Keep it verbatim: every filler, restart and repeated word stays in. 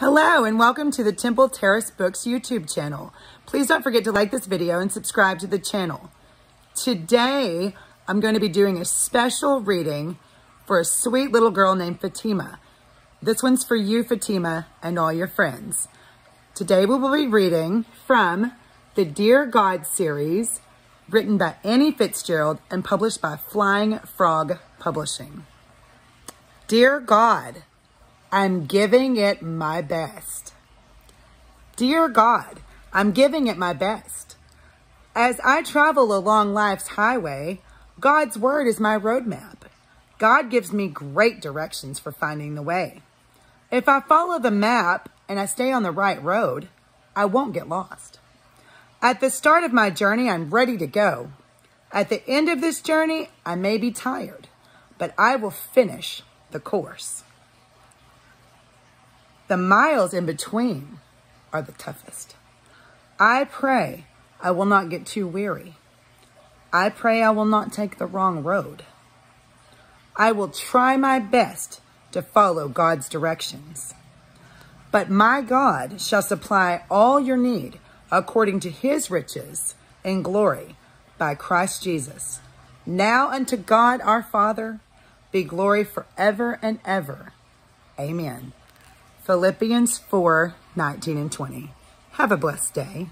Hello and welcome to the Temple Terrace Books YouTube channel. Please don't forget to like this video and subscribe to the channel. Today, I'm going to be doing a special reading for a sweet little girl named Fatima. This one's for you, Fatima, and all your friends. Today, we will be reading from the Dear God series, written by Annie Fitzgerald and published by Flying Frog Publishing. Dear God, I'm giving it my best. Dear God, I'm giving it my best. As I travel along life's highway, God's word is my roadmap. God gives me great directions for finding the way. If I follow the map and I stay on the right road, I won't get lost. At the start of my journey, I'm ready to go. At the end of this journey, I may be tired, but I will finish the course. The miles in between are the toughest. I pray I will not get too weary. I pray I will not take the wrong road. I will try my best to follow God's directions. But my God shall supply all your need according to his riches and glory by Christ Jesus. Now unto God our Father be glory forever and ever. Amen. Philippians four nineteen and twenty. Have a blessed day.